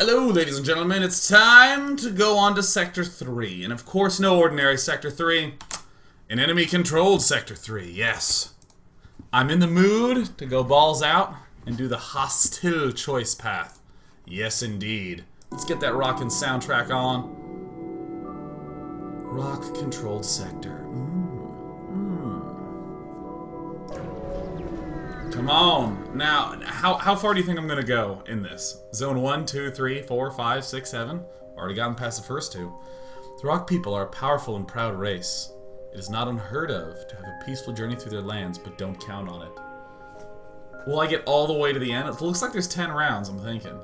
Hello, ladies and gentlemen, it's time to go on to Sector 3, and of course no ordinary Sector 3, an enemy-controlled Sector 3, yes. I'm in the mood to go balls out and do the hostile choice path. Yes, indeed. Let's get that rockin' soundtrack on. Rock-controlled Sector. Come on. Now, how far do you think I'm gonna go in this? Zone 1, 2, 3, 4, 5, 6, 7. Already gotten past the first two. The Rock people are a powerful and proud race. It is not unheard of to have a peaceful journey through their lands, but don't count on it. Will I get all the way to the end? It looks like there's 10 rounds, I'm thinking.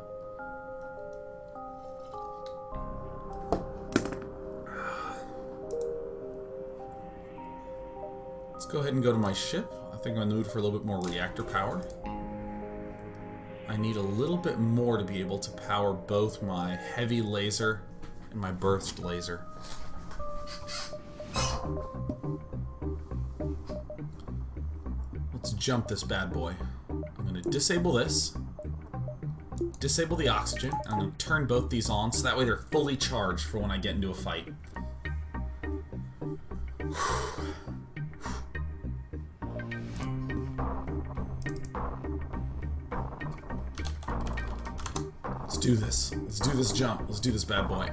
Let's go ahead and go to my ship. I think I'm in the mood for a little bit more reactor power. I need a little bit more to be able to power both my heavy laser and my burst laser. Let's jump this bad boy. I'm going to disable this. Disable the oxygen. I'm going to turn both these on so that way they're fully charged for when I get into a fight. Let's do this. Let's do this jump. Let's do this bad boy.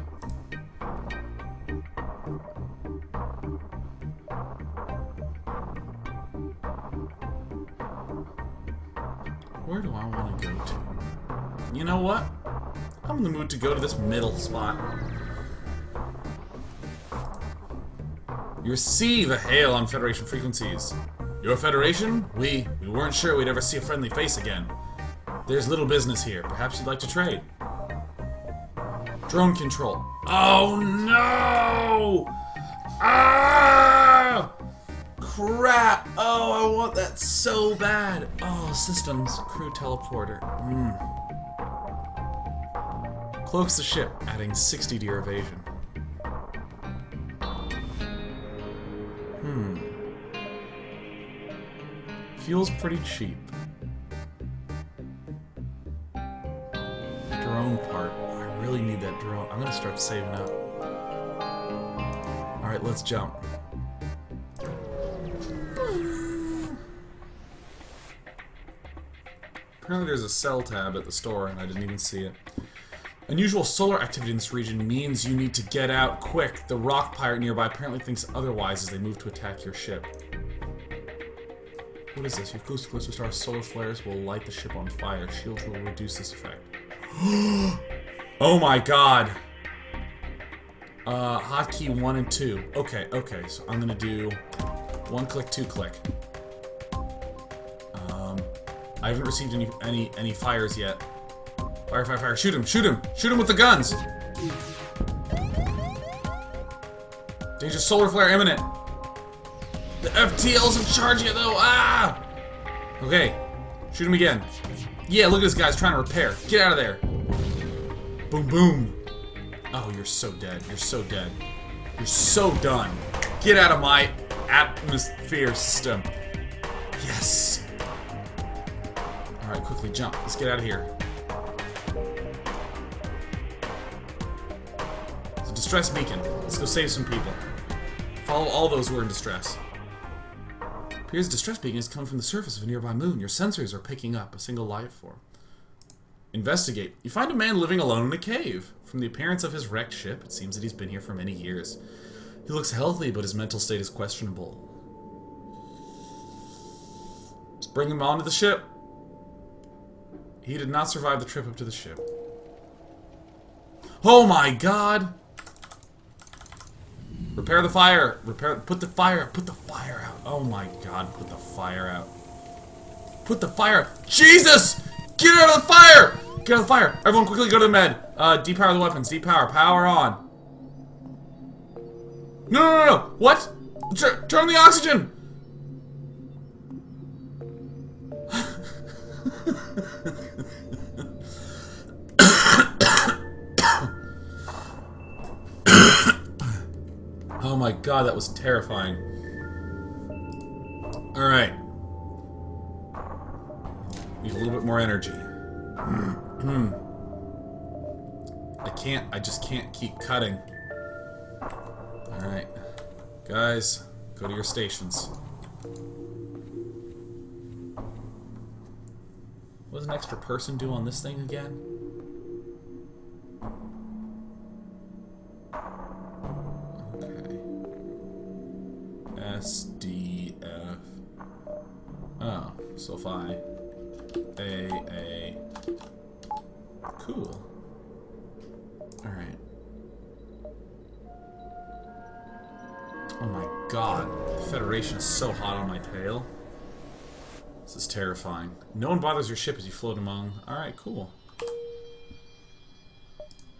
Where do I want to go to? You know what? I'm in the mood to go to this middle spot. You receive a hail on Federation frequencies. Your Federation? We weren't sure we'd ever see a friendly face again. There's little business here. Perhaps you'd like to trade. Drone control. Oh no! Ah! Crap! Oh, I want that so bad. Oh, systems. Crew teleporter. Cloaks the ship, adding 60 to your evasion. Fuel's pretty cheap. Need that drone. I'm gonna start saving up. Alright, let's jump. Apparently there's a sell tab at the store and I didn't even see it. Unusual solar activity in this region means you need to get out quick. The rock pirate nearby apparently thinks otherwise as they move to attack your ship. What is this? Your close star solar flares will light the ship on fire. Shields will reduce this effect. Oh my god! Hotkey 1 and 2. Okay, so I'm gonna do one click, two click. I haven't received any fires yet. Fire, shoot him with the guns! Danger solar flare imminent! The FTL's in charge yet though, ah! Okay, shoot him again. Yeah, look at this guy's trying to repair. Get out of there! Boom, boom. Oh, you're so dead. You're so dead. You're so done. Get out of my atmosphere system. Yes. Alright, quickly jump. Let's get out of here. It's a distress beacon. Let's go save some people. Follow all those who are in distress. Appears distress beacon has come from the surface of a nearby moon. Your sensors are picking up a single life form. Investigate. You find a man living alone in a cave. From the appearance of his wrecked ship, it seems that he's been here for many years. He looks healthy, but his mental state is questionable. Let's bring him onto the ship. He did not survive the trip up to the ship. Oh my god! Repair the fire! Put the fire out! Oh my god, put the fire out. Put the fire out! Jesus! Get out of the fire! Get out of the fire! Everyone quickly go to the med. Depower the weapons. Depower. Power on. No. What? Turn on the oxygen! Oh my god, that was terrifying. Alright. Need a little bit more energy. I just can't keep cutting. Alright. Guys, go to your stations. What does an extra person do on this thing again? Okay. SDF. Oh, so if I A. Cool. Alright. Oh my god. The Federation is so hot on my tail. This is terrifying. No one bothers your ship as you float among... Alright, cool.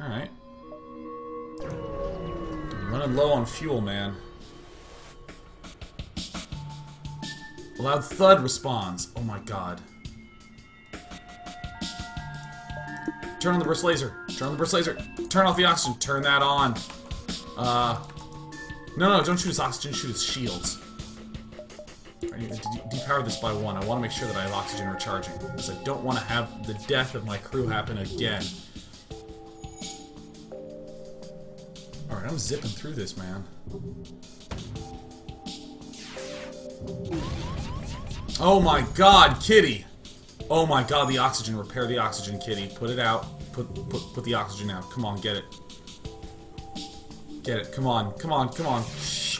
Alright. I'm running low on fuel, man. A loud thud responds. Oh my god. Turn on the burst laser. Turn on the burst laser. Turn off the oxygen. Turn that on. No, don't shoot his oxygen. Shoot his shields. I need to depower this by one. I want to make sure that I have oxygen recharging, because I don't want to have the death of my crew happen again. Alright, I'm zipping through this, man. Oh my god, kitty! Oh my god, the oxygen. Repair the oxygen, kitty. Put it out. Put the oxygen out. Come on, get it. Get it. Come on. Come on. Come on.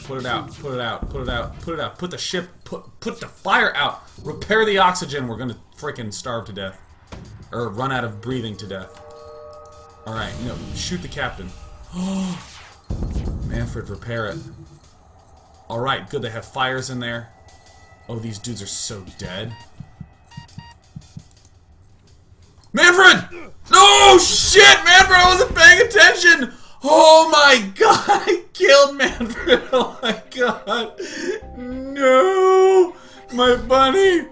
Put it out. Put it out. Put it out. Put it out. Put the ship. Put the fire out. Repair the oxygen. We're gonna freaking starve to death. Or run out of breathing to death. Alright. No. Shoot the captain. Manfred, repair it. Alright. Good. They have fires in there. Oh, these dudes are so dead. Manfred! No! Shit, Manfred! I wasn't paying attention! Oh my god! I killed Manfred! Oh my god! No! My bunny!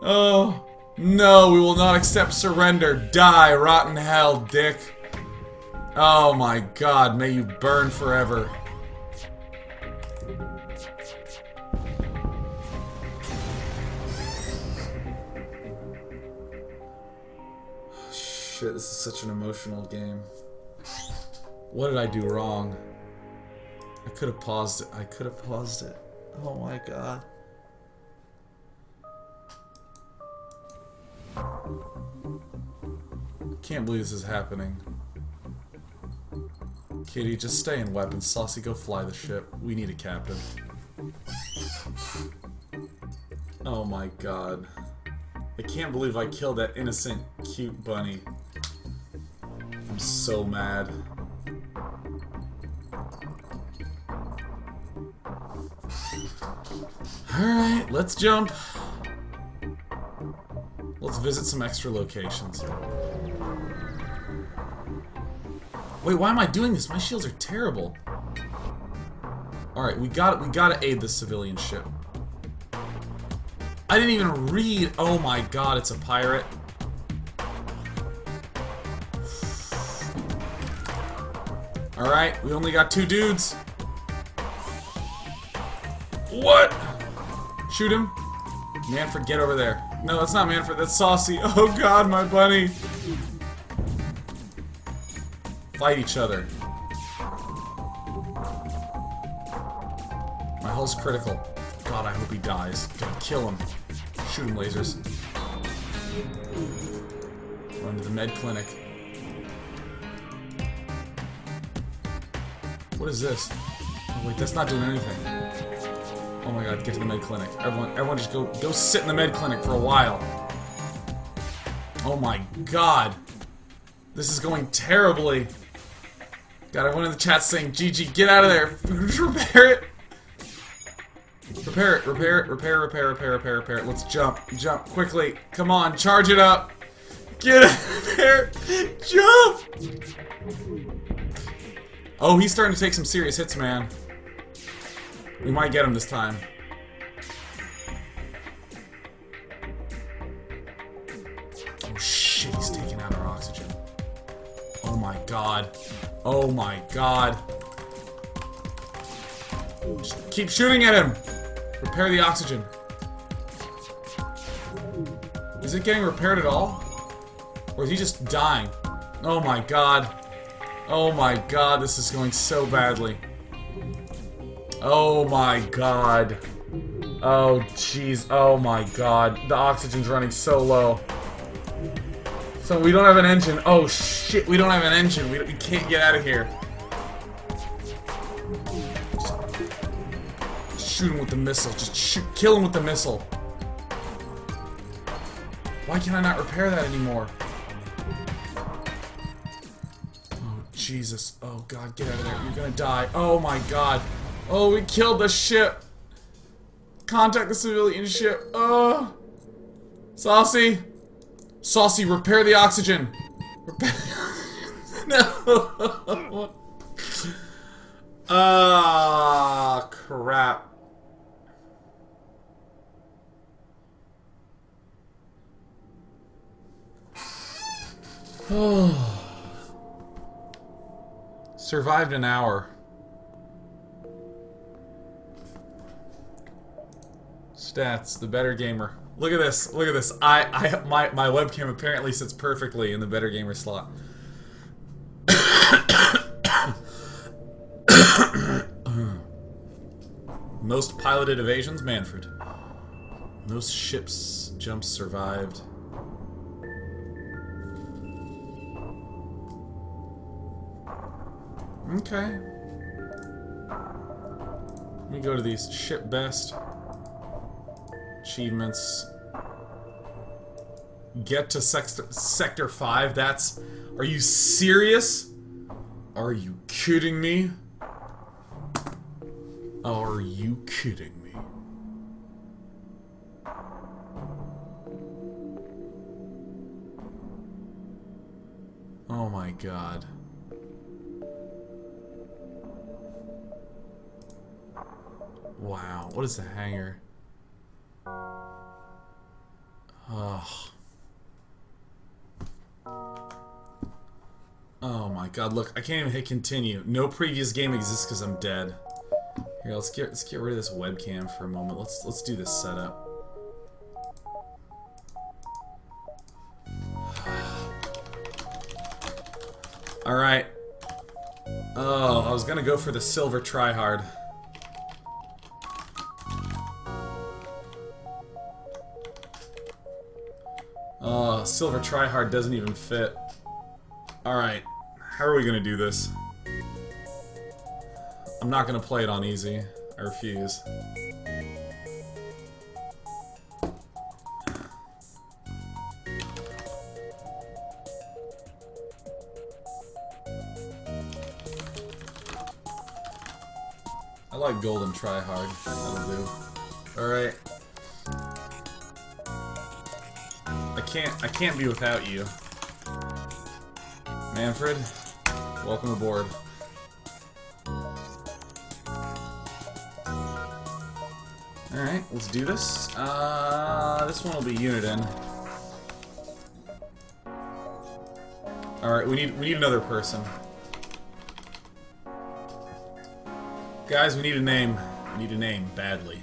Oh. No, we will not accept surrender. Die, rotten hell, dick. Oh my god, may you burn forever. Shit, this is such an emotional game. What did I do wrong? I could have paused it. I could have paused it. Oh my god. Can't believe this is happening. Kitty, just stay in weapons. Saucy, go fly the ship. We need a captain. Oh my god. I can't believe I killed that innocent, cute bunny. I'm so mad. Alright, let's jump. Let's visit some extra locations. Wait, why am I doing this? My shields are terrible. Alright, we gotta aid this civilian ship. I didn't even read. Oh my god, it's a pirate. Alright, we only got 2 dudes. What? Shoot him. Manfred, get over there. No, that's not Manfred, that's Saucy. Oh god, my bunny. Fight each other. My hull's critical. God, I hope he dies. God, kill him. Shoot him, lasers. Run to the med clinic. What is this? Oh, wait, that's not doing anything. Oh my god, get to the med clinic. Everyone just go sit in the med clinic for a while. Oh my god. This is going terribly. God, everyone in the chat's saying, GG, get out of there. Repair it. Repair it, repair it, repair it. Let's jump quickly. Come on, charge it up. Get out of there. Jump. Oh, he's starting to take some serious hits, man. We might get him this time. Oh shit, he's taking out our oxygen. Oh my god. Oh my god. Just keep shooting at him. Repair the oxygen. Is it getting repaired at all? Or is he just dying? Oh my god. Oh my god, this is going so badly. Oh my god. Oh jeez, oh my god. The oxygen's running so low. So we don't have an engine. Oh shit, we don't have an engine. We can't get out of here. Just shoot him with the missile. Just shoot, kill him with the missile. Why can I not repair that anymore? Jesus. Oh god, get out of there. You're gonna die. Oh my god. Oh, we killed the ship. Contact the civilian ship. Oh. Saucy. Saucy, repair the oxygen. Repair. No. Ah, crap. Oh. Survived an hour. Stats, the better gamer. Look at this, look at this. My webcam apparently sits perfectly in the better gamer slot. Most piloted evasions, Manfred. Most ships jumps survived. Okay. Let me go to these ship best achievements. Get to sector 5. That's. Are you serious? Are you kidding me? Are you kidding me? Oh my god. Wow, what is the hangar? Oh. Oh my god, look, I can't even hit continue. No previous game exists because I'm dead. Here, let's get rid of this webcam for a moment. Let's do this setup. Alright. Oh, I was gonna go for the silver tryhard. Oh, silver tryhard doesn't even fit. Alright, how are we gonna do this? I'm not gonna play it on easy. I refuse. I like golden tryhard. That'll do. Alright. I can't be without you. Manfred, welcome aboard. Alright, let's do this. This one will be Uniden. Alright, we need another person. Guys, we need a name. We need a name badly.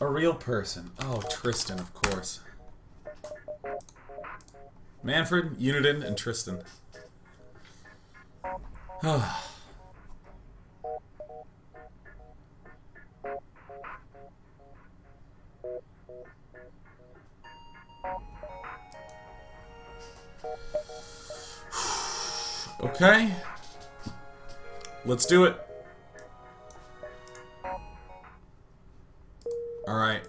A real person. Oh, Tristan, of course. Manfred, Uniden, and Tristan. Okay. Let's do it. Alright.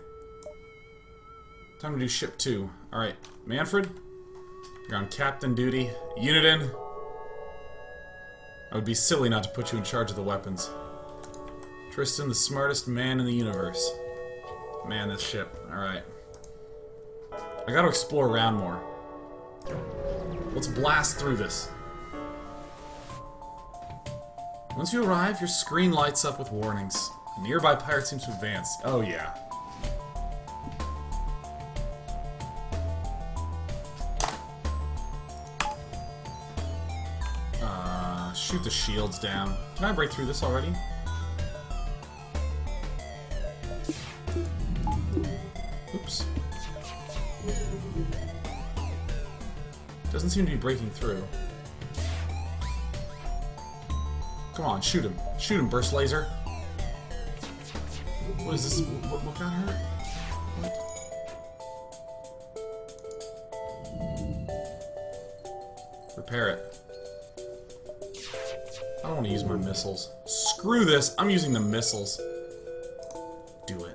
Time to do ship 2. Alright, Manfred, you're on captain duty. Uniden, I would be silly not to put you in charge of the weapons. Tristan, the smartest man in the universe. Man, this ship. Alright. I gotta explore around more. Let's blast through this. Once you arrive, your screen lights up with warnings. A nearby pirate seems to advance. Oh, yeah. Shoot the shields down. Can I break through this already? doesn't seem to be breaking through. Come on, shoot him. Shoot him, burst laser. What is this? What got hurt? What? Repair it. I don't want to use my missiles. Screw this, I'm using the missiles. Do it.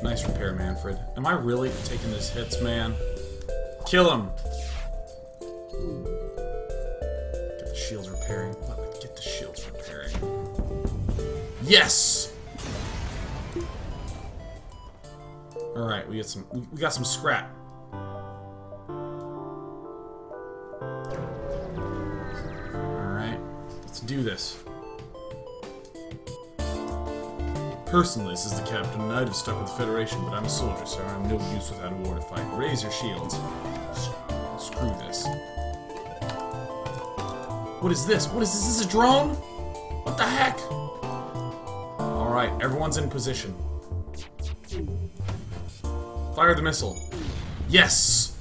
Nice repair, Manfred. Am I really taking these hits, man? Kill him! Get the shields repairing. Let me get the shields repairing. Yes! Alright, we got some scrap. Alright, let's do this. Personally, says the captain, I'd have stuck with the Federation, but I'm a soldier, so I'm no use without a war to fight. Raise your shields. Screw this. What is this? What is this? Is this a drone? What the heck? Alright, everyone's in position. Fire the missile. Yes!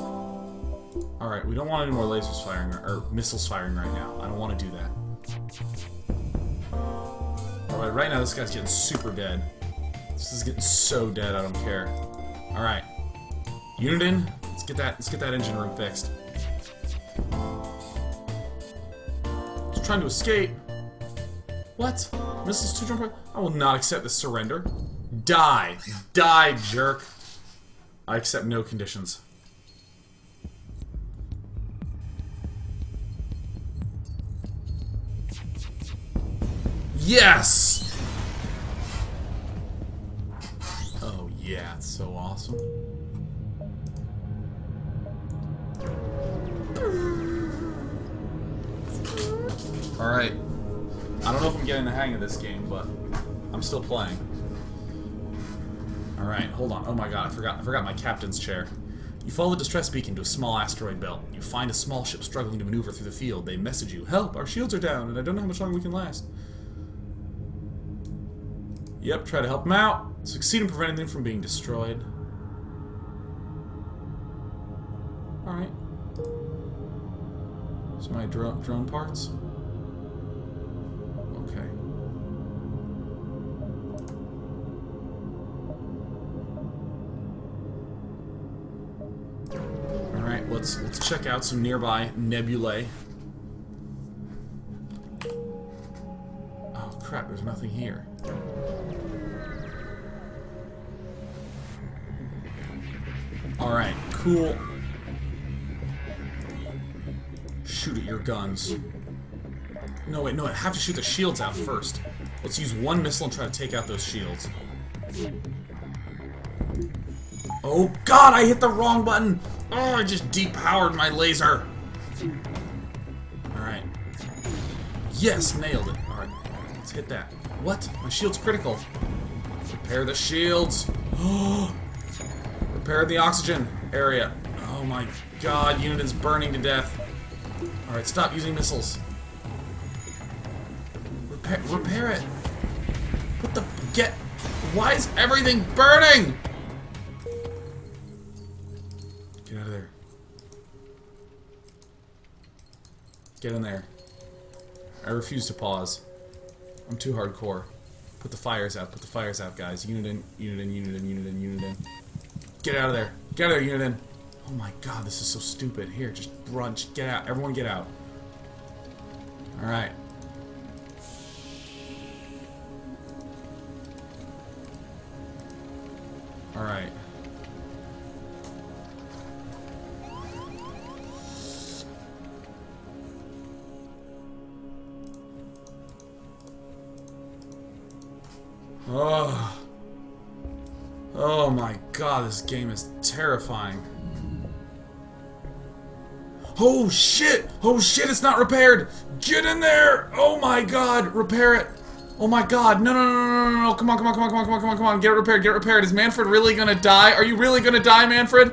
Alright, we don't want any more lasers firing, or missiles firing right now. I don't want to do that. Alright, right now this guy's getting super dead. This is getting so dead, I don't care. Alright. Unit in. Let's get that engine room fixed. He's trying to escape. What? Missiles to jump. I will not accept this surrender. Die. Die, jerk. I accept no conditions. Yes! Oh yeah, it's so awesome. Alright. I don't know if I'm getting the hang of this game, but I'm still playing. Alright, hold on. Oh my god, I forgot my captain's chair. You follow the distress beacon to a small asteroid belt. You find a small ship struggling to maneuver through the field. They message you, help, our shields are down, and I don't know how much longer we can last. Yep, try to help him out. Succeed in preventing them from being destroyed. Alright. So my drone parts. Okay. Alright, let's check out some nearby nebulae. Oh crap, there's nothing here. Alright, cool. Shoot at your guns. No, wait, no, I have to shoot the shields out first. Let's use one missile and try to take out those shields. Oh god, I hit the wrong button! Oh, I just depowered my laser! Alright. Yes, nailed it. Alright, let's hit that. What? My shield's critical. Repair the shields! Oh! Repair the oxygen area. Oh my god, unit is burning to death. Alright, stop using missiles. Repair it. What the get? Why is everything burning? Get out of there. Get in there. I refuse to pause. I'm too hardcore. Put the fires out, guys. Unit in, unit in. Get out of there. Get out of there, unit in. Oh my god, this is so stupid. Here, just run. Just get out. Everyone get out. Alright. Alright. Oh. Oh my god, this game is terrifying. Oh shit! Oh shit, it's not repaired! Get in there! Oh my god, repair it! Oh my god, no, no, no, no, no, no, come on, come on, get it repaired, Is Manfred really gonna die? Are you really gonna die, Manfred?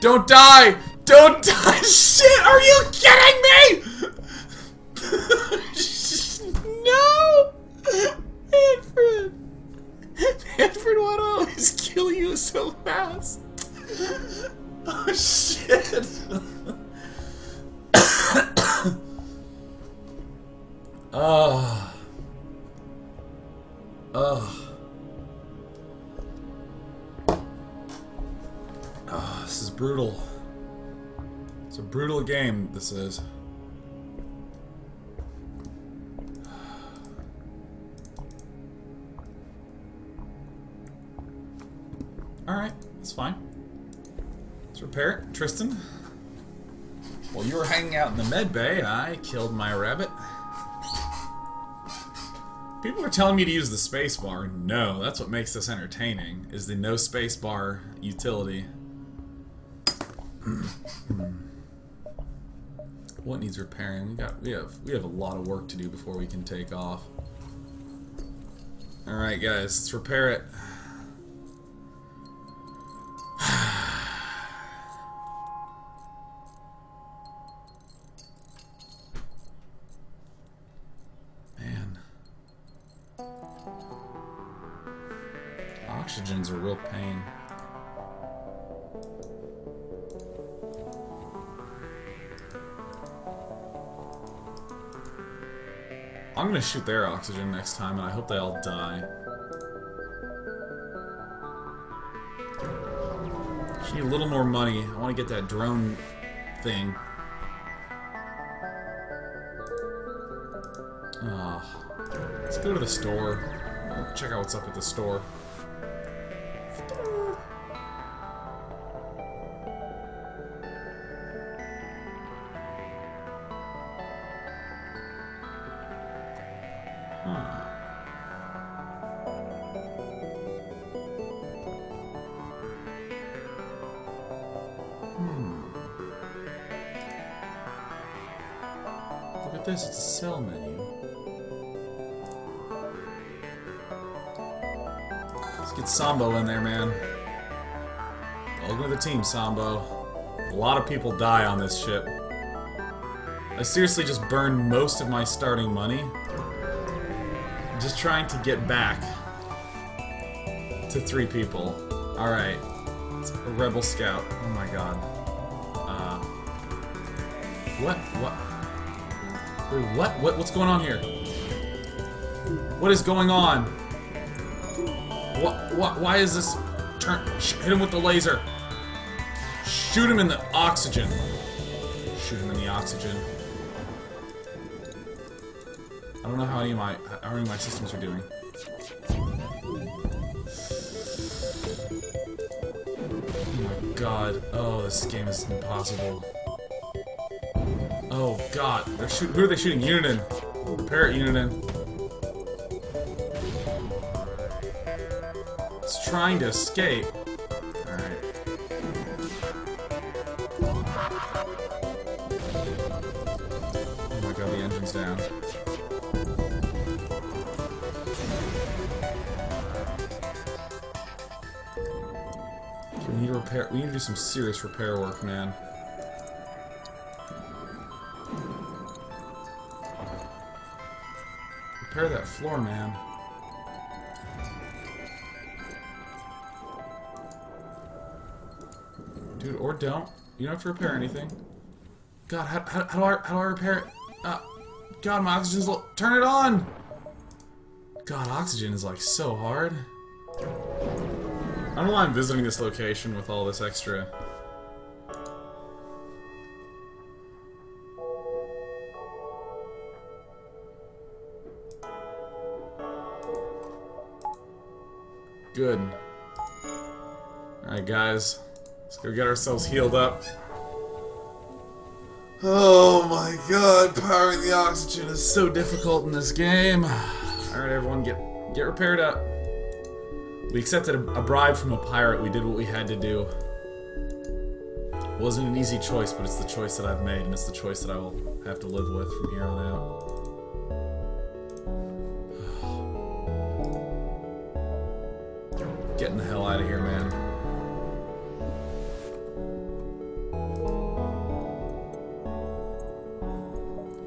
Don't die! Don't die! Shit, are you kidding me?! No! Manfred! Manfred This is brutal. It's a brutal game, this is. Alright, that's fine. Let's repair it. Tristan? While you were hanging out in the med bay, I killed my rabbit. People are telling me to use the spacebar. No, that's what makes this entertaining, is the no spacebar utility. What needs repairing? We have a lot of work to do before we can take off. Alright guys, let's repair it. Oxygen's a real pain. I'm gonna shoot their oxygen next time, and I hope they all die. Just need a little more money. I want to get that drone thing. Oh. Let's go to the store. We'll check out what's up at the store. Look at this, it's a sell menu. Let's get Sambo in there, man. Welcome to the team, Sambo. A lot of people die on this ship. I seriously just burned most of my starting money. I'm just trying to get back to 3 people. Alright. It's a Rebel Scout. Oh my god. What's going on here? What is going on? Why is this? Hit him with the laser. Shoot him in the oxygen. Shoot him in the oxygen. I don't know how any of my systems are doing. Oh my god. Oh, this game is impossible. Oh god, they're who are they shooting? Uniden. Repair it, Uniden. It's trying to escape. Alright. Oh my god, the engine's down. Okay, we need to repair. We need to do some serious repair work, man. Repair that floor, man. Dude, or don't. You don't have to repair anything. God, how do I repair it? God, my oxygen's low. Turn it on! God, oxygen is like so hard. I don't know why I'm visiting this location with all this extra. Good. Alright guys, let's go get ourselves healed up. Oh my god, powering the oxygen is so difficult in this game. Alright everyone, get repaired up. We accepted a bribe from a pirate, we did what we had to do. It wasn't an easy choice, but it's the choice that I've made, and it's the choice that I will have to live with from here on out. Getting the hell out of here, man.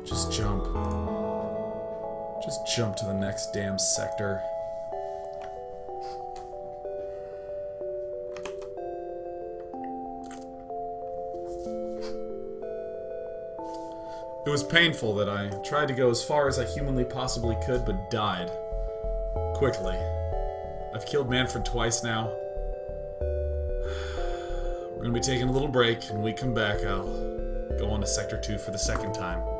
Just jump. Just jump to the next damn sector. It was painful that I tried to go as far as I humanly possibly could, but died. Quickly. I've killed Manfred twice now. We're gonna be taking a little break, and when we come back, I'll go on to Sector 2 for the second time.